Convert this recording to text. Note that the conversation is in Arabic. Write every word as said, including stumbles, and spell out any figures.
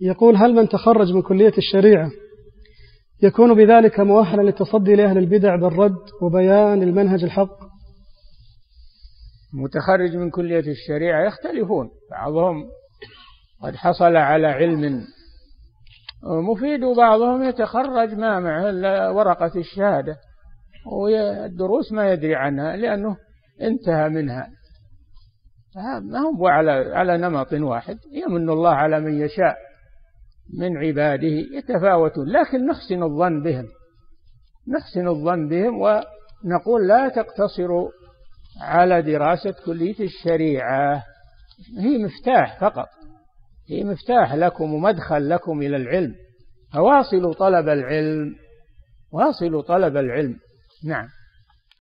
يقول: هل من تخرج من كلية الشريعة يكون بذلك مؤهلا للتصدي لأهل البدع بالرد وبيان المنهج الحق؟ متخرج من كلية الشريعة يختلفون، بعضهم قد حصل على علم مفيد وبعضهم يتخرج ما معه ورقة الشهادة والدروس ما يدري عنها لأنه انتهى منها، ما هو على على نمط واحد. يمن الله على من يشاء من عباده، يتفاوتون لكن نحسن الظن بهم نحسن الظن بهم ونقول لا تقتصروا على دراسة كلية الشريعة، هي مفتاح فقط، هي مفتاح لكم ومدخل لكم إلى العلم، فواصلوا طلب العلم واصلوا طلب العلم. نعم.